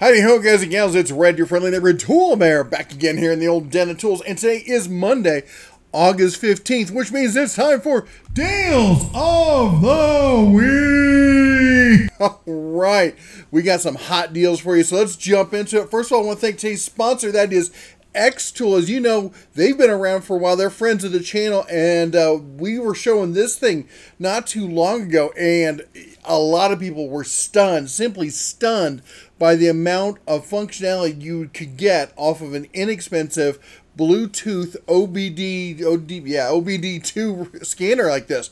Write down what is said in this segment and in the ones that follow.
Howdy ho guys and gals, it's Red, your friendly neighborhood tool bear, back again here in the old Den of Tools, and today is Monday, August 15th, which means it's time for Deals of the Week! Alright, we got some hot deals for you, so let's jump into it. First of all, I want to thank today's sponsor, that is Xtool. As you know, they've been around for a while, they're friends of the channel, and we were showing this thing not too long ago, and a lot of people were stunned, simply stunned, by the amount of functionality you could get off of an inexpensive Bluetooth OBD2 scanner like this.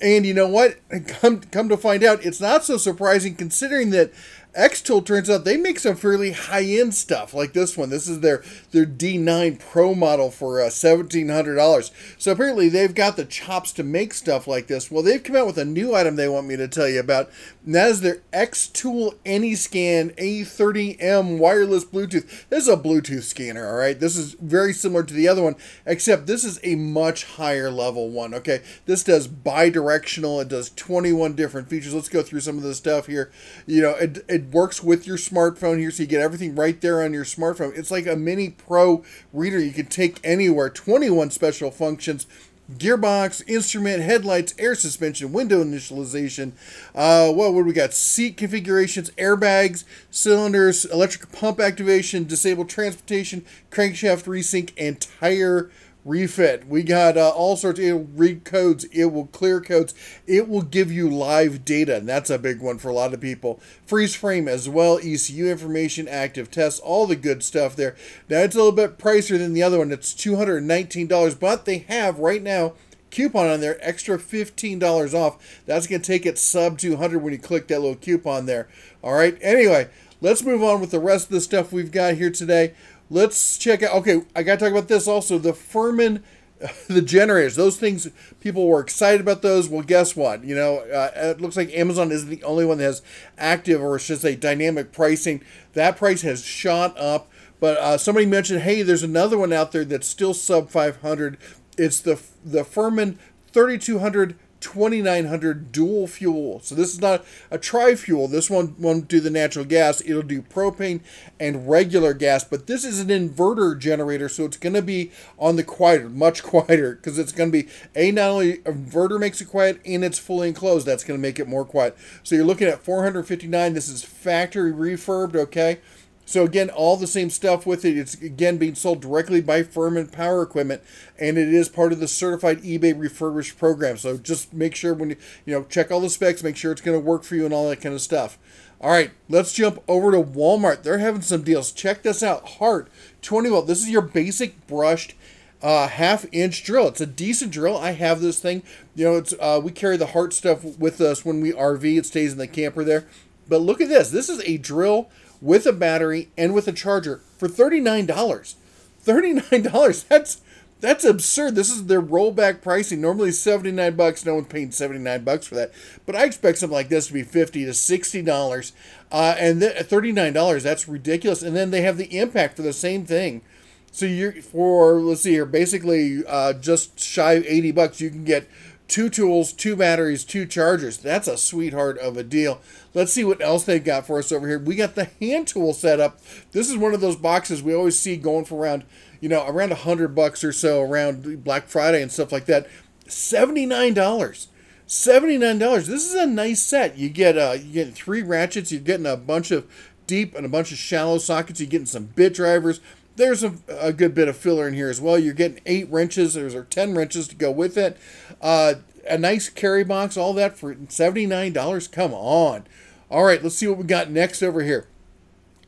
And you know what? Come to find out, it's not so surprising considering that Xtool, turns out they make some fairly high-end stuff like this one. This is their D9 Pro model for $1,700. So apparently they've got the chops to make stuff like this. Well, they've come out with a new item they want me to tell you about, and that is their Xtool AnyScan A30M wireless Bluetooth. This is a Bluetooth scanner, all right? This is very similar to the other one, except this is a much higher level one, okay? This does bi-directional. It does 21 different features. Let's go through some of the stuff here. You know, it works with your smartphone here, so you get everything right there on your smartphone. It's like a mini pro reader you can take anywhere. 21 special functions: gearbox, instrument, headlights, air suspension, window initialization, what do we got? Seat configurations, airbags, cylinders, electric pump activation, disabled transportation, crankshaft resync, and tire refit. We got all sorts. It will read codes, it will clear codes, it will give you live data, and that's a big one for a lot of people. Freeze frame as well, ECU information, active tests, all the good stuff there. Now it's a little bit pricier than the other one. It's $219, but they have right now coupon on there, extra $15 off. That's going to take it sub 200 when you click that little coupon there. All right, anyway, let's move on with the rest of the stuff we've got here today. Let's check out, okay, I got to talk about this also, the Firman, the generators, those things, people were excited about those. Well, guess what? You know, it looks like Amazon is the only one that has active, or should say dynamic pricing. That price has shot up, but somebody mentioned, hey, there's another one out there that's still sub 500. It's the Firman 3200 2900 dual fuel. So this is not a tri-fuel. This one won't do the natural gas. It'll do propane and regular gas, but this is an inverter generator, so it's going to be on the quieter, much quieter, because it's going to be, not only inverter makes it quiet, and it's fully enclosed. That's going to make it more quiet. So you're looking at $459. This is factory refurbed, okay? So again, all the same stuff with it. It's again being sold directly by Firman Power Equipment, and it is part of the certified eBay refurbished program. So just make sure when you know, check all the specs, make sure it's going to work for you and all that kind of stuff. All right, let's jump over to Walmart. They're having some deals. Check this out. Hart 20 volt. This is your basic brushed half-inch drill. It's a decent drill. I have this thing. You know, it's we carry the Hart stuff with us when we RV. It stays in the camper there. But look at this. This is a drill with a battery and with a charger for $39. $39, that's absurd. This is their rollback pricing. Normally $79. No one's paying $79 for that. But I expect something like this to be $50 to $60. And $39, that's ridiculous. And then they have the impact for the same thing. So you're for, let's see here, basically just shy of $80, you can get 2 tools, 2 batteries, 2 chargers. That's a sweetheart of a deal. Let's see what else they've got for us over here. We got the hand tool set up. This is one of those boxes we always see going for around, you know, around $100 or so around Black Friday and stuff like that. $79. $79. This is a nice set. You get 3 ratchets. You're getting a bunch of deep and a bunch of shallow sockets. You're getting some bit drivers. There's a good bit of filler in here as well. You're getting 8 wrenches. There's 10 wrenches to go with it. A nice carry box, all that for $79. Come on. All right, let's see what we got next over here.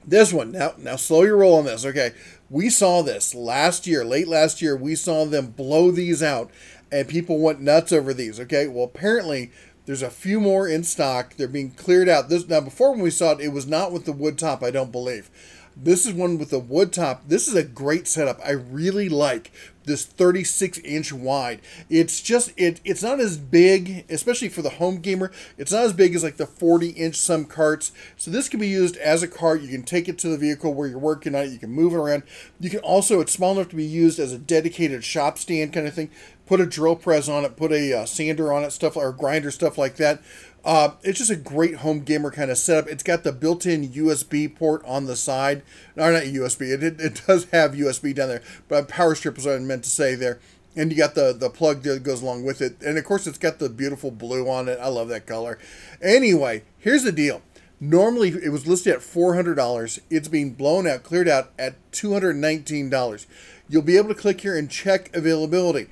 This one. Now slow your roll on this, okay? We saw this last year, late last year. We saw them blow these out, and people went nuts over these, okay? Well, apparently there's a few more in stock. They're being cleared out. Now, before when we saw it, it was not with the wood top, I don't believe. This is one with a wood top. This is a great setup. I really like this 36-inch wide. It's just, it's not as big, especially for the home gamer. It's not as big as like the 40-inch some carts. So this can be used as a cart. You can take it to the vehicle where you're working on it. You can move it around. You can also, it's small enough to be used as a dedicated shop stand kind of thing. Put a drill press on it, put a sander on it, stuff, or grinder, stuff like that. It's just a great home gamer kind of setup. It's got the built-in USB port on the side. No, not USB. It does have USB down there, but power strip is what I meant to say there. And you got the plug that goes along with it. And, of course, it's got the beautiful blue on it. I love that color. Anyway, here's the deal. Normally, it was listed at $400. It's being blown out, cleared out at $219. You'll be able to click here and check availability.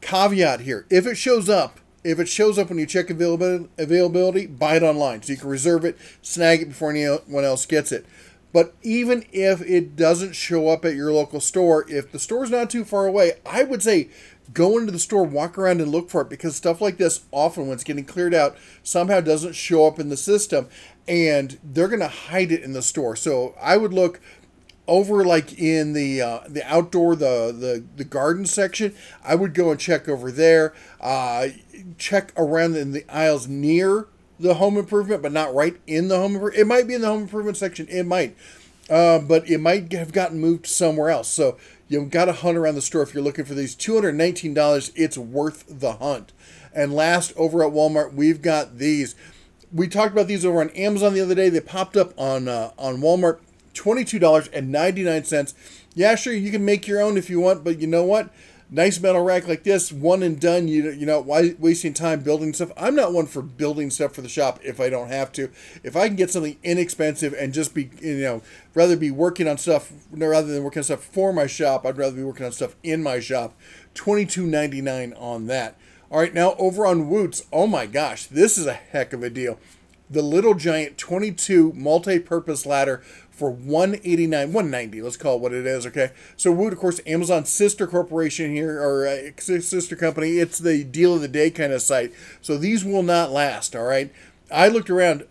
Caveat here. If it shows up when you check availability, buy it online. So you can reserve it, snag it before anyone else gets it. But even if it doesn't show up at your local store, if the store's not too far away, I would say go into the store, walk around, and look for it, because stuff like this often, when it's getting cleared out, somehow doesn't show up in the system, and they're going to hide it in the store. So I would look over like in the outdoor, the garden section. I would go and check over there, check around in the aisles near the home improvement, but not right in the home improvement. It might be in the home improvement section. It might, but it might have gotten moved somewhere else. So you've got to hunt around the store if you're looking for these. $219, it's worth the hunt. And last, over at Walmart, we've got these. We talked about these over on Amazon the other day. They popped up on Walmart, $22.99. Yeah, sure, you can make your own if you want, but you know what? Nice metal rack like this, one and done. You're not wasting time building stuff. I'm not one for building stuff for the shop if I don't have to. If I can get something inexpensive and just be, rather be working on stuff, rather than working on stuff for my shop, I'd rather be working on stuff in my shop. $22.99 on that. All right, now over on Woots. Oh my gosh, this is a heck of a deal. The Little Giant 22 multi-purpose ladder for $190, let's call it what it is, okay? So Woot, of course, Amazon's sister corporation here, or sister company. It's the deal of the day kind of site. So these will not last, all right? I looked around.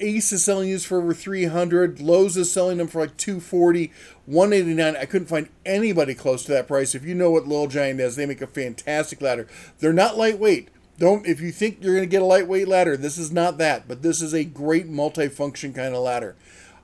Ace is selling these for over $300. Lowe's is selling them for like $240, $189. I couldn't find anybody close to that price. If you know what Little Giant is, they make a fantastic ladder. They're not lightweight. If you think you're going to get a lightweight ladder, this is not that, but this is a great multifunction kind of ladder.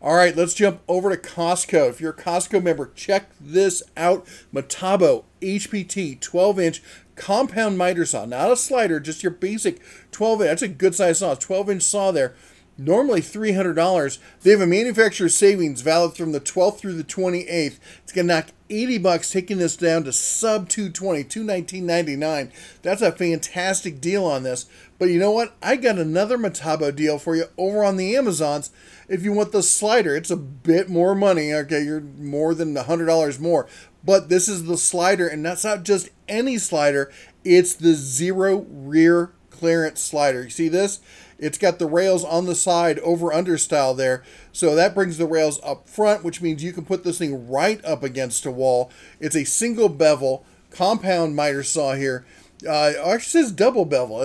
All right, let's jump over to Costco. If you're a Costco member, check this out. Metabo HPT 12-inch compound miter saw. Not a slider, just your basic 12-inch. That's a good size saw, 12-inch saw there. Normally $300. They have a manufacturer savings valid from the 12th through the 28th. It's going to knock $80, taking this down to sub $220, $219.99. That's a fantastic deal on this. But you know what? I got another Metabo deal for you over on the Amazons. If you want the slider, it's a bit more money. Okay, you're more than $100 more. But this is the slider, and that's not just any slider. It's the zero rear clearance slider. You see this? It's got the rails on the side, over-under style there. So that brings the rails up front, which means you can put this thing right up against a wall. It's a single bevel compound miter saw here. Actually, it says double bevel.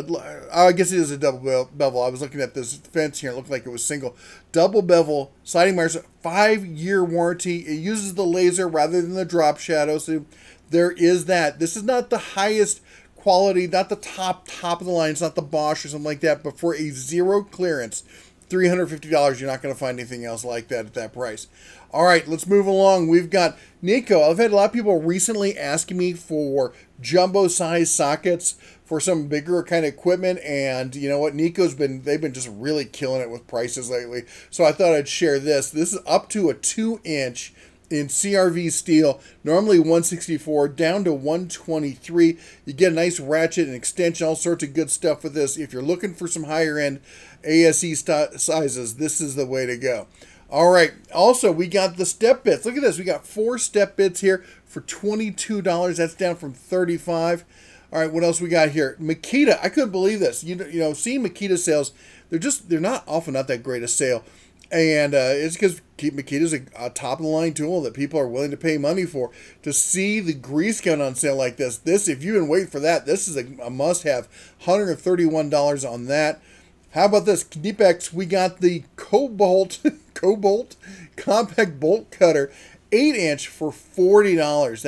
I guess it is a double bevel. I was looking at this fence here. It looked like it was single. Double bevel siding miter saw, 5-year warranty. It uses the laser rather than the drop shadow. So there is that. This is not the highest quality, not the top of the line. It's not the Bosch or something like that, but for a zero clearance, $350, you're not going to find anything else like that at that price. All right, let's move along. We've got Neiko. I've had a lot of people recently asking me for jumbo size sockets for some bigger kind of equipment, and you know what? Neiko's they've been just really killing it with prices lately. So I thought I'd share this. This is up to a 2-inch in CRV steel, normally $164, down to $123. You get a nice ratchet and extension, all sorts of good stuff with this. If you're looking for some higher end ASE sizes, this is the way to go. All right, also we got the step bits. Look at this, we got 4 step bits here for $22. That's down from $35. All right, what else we got here? Makita. I couldn't believe this. You know, seeing Makita sales, they're not often not that great a sale. And it's because Makita's a top-of-the-line tool that people are willing to pay money for. To see the grease gun on sale like this, if you can wait for that, this is a must-have. $131 on that. How about this? Knipex, we got the Cobalt Compact Bolt Cutter, 8-inch for $40.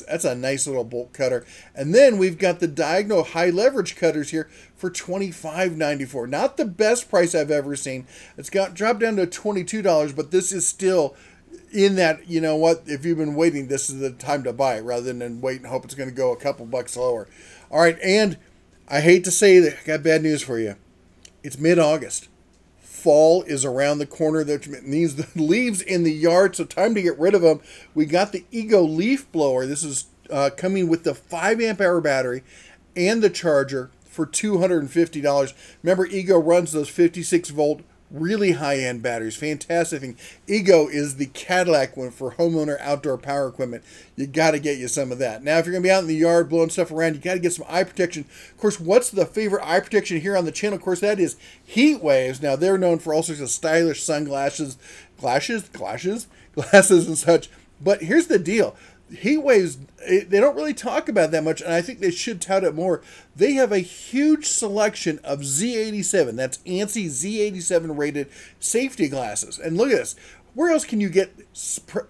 That's a nice little bolt cutter. And then we've got the diagonal high leverage cutters here for $25.94. Not the best price I've ever seen. It's got dropped down to $22, but this is still in that, you know what, if you've been waiting, this is the time to buy it, rather than wait and hope it's going to go a couple bucks lower. All right, and I hate to say that, I got bad news for you. It's mid-August. Fall is around the corner. That means the leaves in the yard, so time to get rid of them. We got the Ego leaf blower. This is coming with the 5-amp-hour battery and the charger for $250. Remember, Ego runs those 56-volt really high-end batteries. Fantastic thing. Ego is the Cadillac one for homeowner outdoor power equipment. You got to get you some of that. Now, if you're going to be out in the yard blowing stuff around, you got to get some eye protection. Of course, what's the favorite eye protection here on the channel? Of course, that is Heatwaves. Now, they're known for all sorts of stylish sunglasses, glasses and such. But here's the deal. Heatwaves, they don't really talk about that much, and I think they should tout it more. They have a huge selection of Z87, that's ANSI Z87 rated safety glasses. And look at this. Where else can you get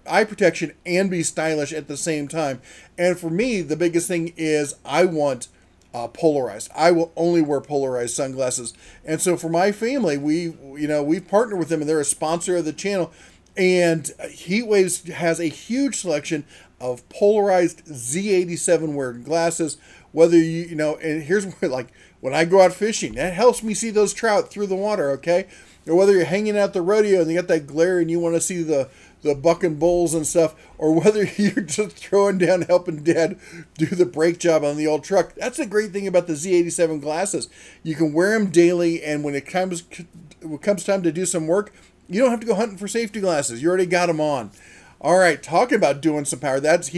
eye protection and be stylish at the same time? And for me, the biggest thing is I want polarized. I will only wear polarized sunglasses. And so for my family, we've partnered with them, and they're a sponsor of the channel. And Heatwaves has a huge selection of polarized Z87 wearing glasses. Whether and here's where, like, when I go out fishing, that helps me see those trout through the water, okay? Or whether you're hanging out the rodeo and you got that glare and you want to see the bucking bulls and stuff, or whether you're just throwing down helping Dad do the brake job on the old truck. That's the great thing about the Z87 glasses. You can wear them daily, and when it comes time to do some work, you don't have to go hunting for safety glasses. You already got them on. All right, talking about doing some power. That's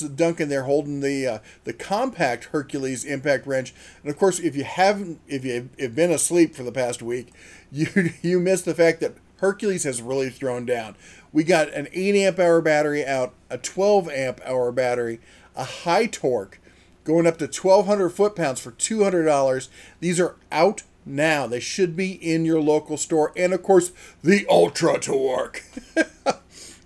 Duncan there holding the compact Hercules impact wrench. And of course, if you've been asleep for the past week, you missed the fact that Hercules has really thrown down. We got an 8-amp-hour battery out, a 12-amp-hour battery, a high torque, going up to 1,200 foot-pounds for $200. These are out now. They should be in your local store. And of course, the Ultra Torque.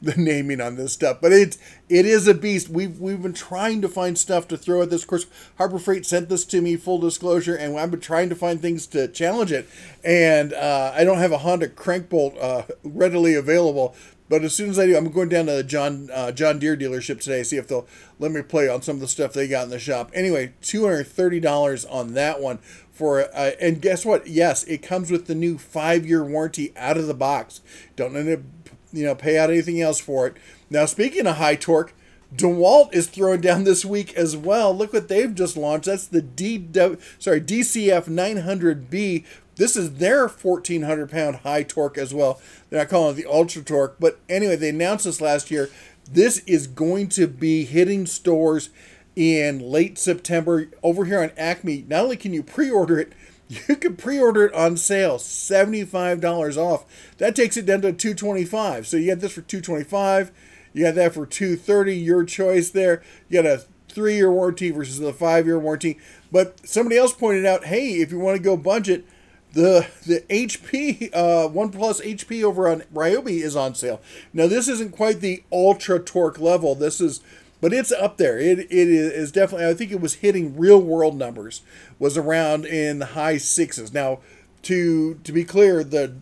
The naming on this stuff, but it is a beast. We've been trying to find stuff to throw at this. Of course, Harbor Freight sent this to me, full disclosure, and I've been trying to find things to challenge it. And I don't have a Honda crankbolt readily available, but as soon as I do, I'm going down to the John Deere dealership today, see if they'll let me play on some of the stuff they got in the shop. Anyway, $230 on that one and guess what? Yes, it comes with the new 5-year warranty out of the box. Don't end up pay out anything else for it. Now, speaking of high torque, DeWalt is throwing down this week as well. Look what they've just launched. That's the DCF 900B. This is their 1,400-pound high torque as well. They're not calling it the Ultra Torque, but anyway, they announced this last year. This is going to be hitting stores in late September. Over here on Acme, not only can you pre-order it, you can pre-order it on sale, $75 off. That takes it down to $225. So you got this for $225. You got that for $230. Your choice there. You got a 3-year warranty versus the 5-year warranty. But somebody else pointed out, hey, if you want to go budget, the HP OnePlus HP over on Ryobi is on sale. Now this isn't quite the Ultra Torque level. This is. But it's up there. It is definitely, I think it was hitting real world numbers, was around in the high 6s. Now, to be clear, the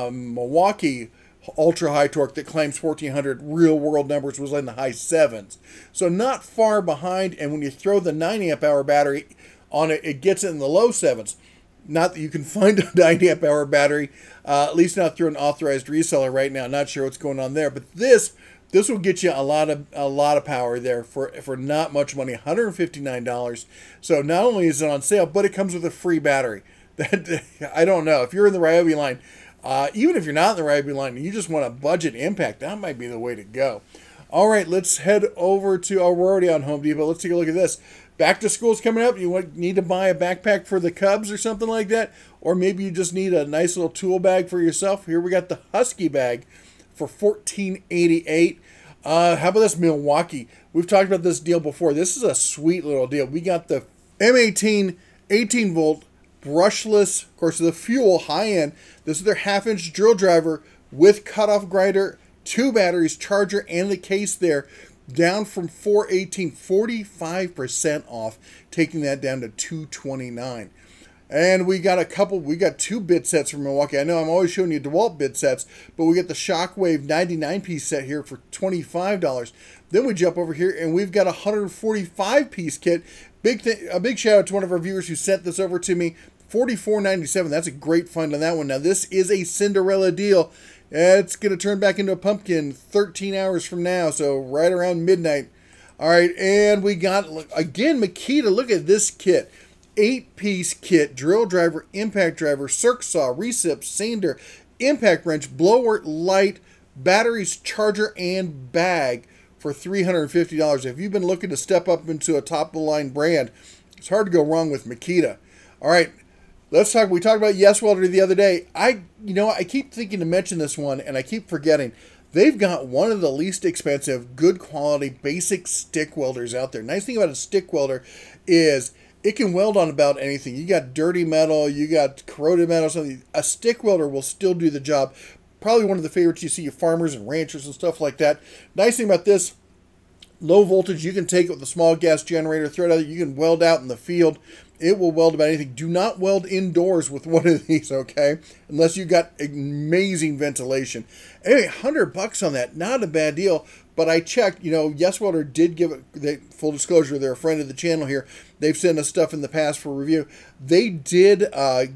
Milwaukee Ultra High Torque that claims 1,400 real world numbers was in the high 7s. So not far behind, and when you throw the 9-amp-hour battery on it, it gets it in the low 7s. Not that you can find a 9-amp-hour battery, at least not through an authorized reseller right now. Not sure what's going on there, but this will get you a lot of power there for not much money, $159. So not only is it on sale, but it comes with a free battery. That I don't know. If you're in the Ryobi line, even if you're not in the Ryobi line and you just want a budget impact, that might be the way to go. All right, let's head over to, we're already on Home Depot. Let's take a look at this. Back to school's coming up. You need to buy a backpack for the Cubs or something like that, or maybe you just need a nice little tool bag for yourself. Here we got the Husky bag for $14.88. How about this Milwaukee? We've talked about this deal before. This is a sweet little deal. We got the M18 18-volt brushless, of course, the Fuel high-end. This is their 1/2-inch drill driver with cutoff grinder, 2 batteries, charger, and the case there. Down from $418, 45% off, taking that down to $229. And we got 2 bit sets from Milwaukee. I know I'm always showing you DeWalt bit sets, but we get the Shockwave 99-piece set here for $25. Then we jump over here and we've got a 145-piece kit. A big shout out to one of our viewers who sent this over to me $44.97. That's a great find on that one. Now, this is a Cinderella deal. It's going to turn back into a pumpkin 13 hours from now, so right around midnight. All right, and we got, again, Makita. Look at this kit. 8-piece kit, drill driver, impact driver, circ saw, recip, sander, impact wrench, blower, light, batteries, charger, and bag for $350. If you've been looking to step up into a top-of-the-line brand, it's hard to go wrong with Makita. All right, let's talk. We talked about YesWelder the other day. I keep thinking to mention this one, and I keep forgetting. They've got one of the least expensive, good quality, basic stick welders out there. Nice thing about a stick welder is it can weld on about anything. You got dirty metal, you got corroded metal, something. A stick welder will still do the job. Probably one of the favorites you see of farmers and ranchers and stuff like that. Nice thing about this, low voltage, you can take it with a small gas generator, throw it out, you can weld out in the field. It will weld about anything. Do not weld indoors with one of these, okay? Unless you got amazing ventilation. Anyway, $100 on that, not a bad deal. But I checked, YesWelder did give it, full disclosure, they're a friend of the channel here. They've sent us stuff in the past for review. They did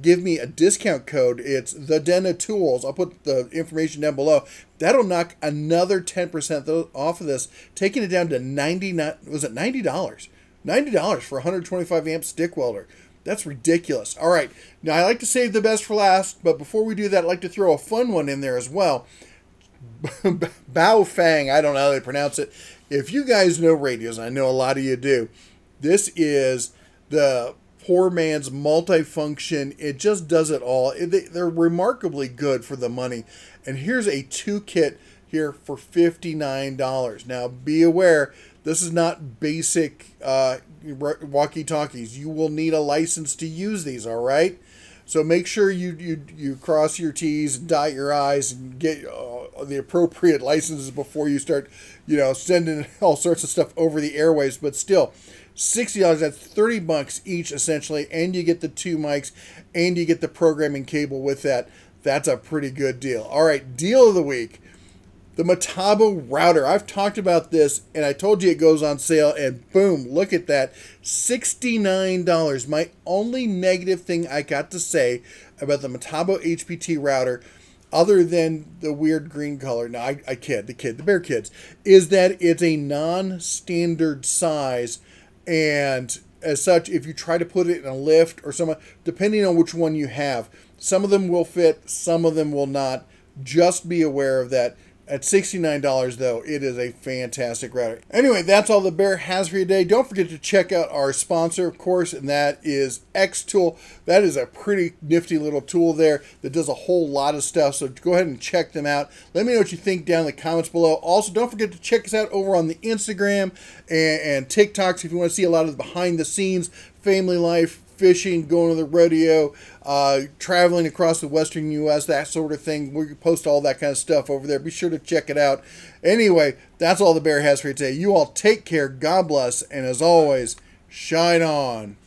give me a discount code. It's The Den of Tools. I'll put the information down below. That'll knock another 10% off of this, taking it down to $99. Was it $90? $90 for a 125-amp stick welder. That's ridiculous. All right. Now, I like to save the best for last, but before we do that, I'd like to throw a fun one in there as well. Bao Fang, I don't know how they pronounce it. If you guys know radios, I know a lot of you do, this is the poor man's multifunction. It just does it all. They're remarkably good for the money. And here's a two kit here for $59. Now, be aware, this is not basic walkie-talkies. You will need a license to use these, all right? So make sure you cross your T's, dot your I's, and get the appropriate licenses before you start, sending all sorts of stuff over the airwaves. But still, $60, that's $30 each essentially, and you get the two mics, and you get the programming cable with that. That's a pretty good deal. All right, deal of the week. The Metabo router. I've talked about this, and I told you it goes on sale, and boom, look at that, $69. My only negative thing I got to say about the Metabo HPT router, other than the weird green color, no, I kid, the bear kids, is that it's a non-standard size, and as such, if you try to put it in a lift or something, depending on which one you have, some of them will fit, some of them will not. Just be aware of that. At $69, though, it is a fantastic router. Anyway, that's all the bear has for you today. Don't forget to check out our sponsor, of course, and that is Xtool. That is a pretty nifty little tool there that does a whole lot of stuff, so go ahead and check them out. Let me know what you think down in the comments below. Also, don't forget to check us out over on the Instagram and TikToks if you want to see a lot of the behind-the-scenes family life, fishing, going to the rodeo, traveling across the western U.S., that sort of thing. We post all that kind of stuff over there. Be sure to check it out. Anyway, that's all the bear has for you today. You all take care. God bless. And as always, shine on.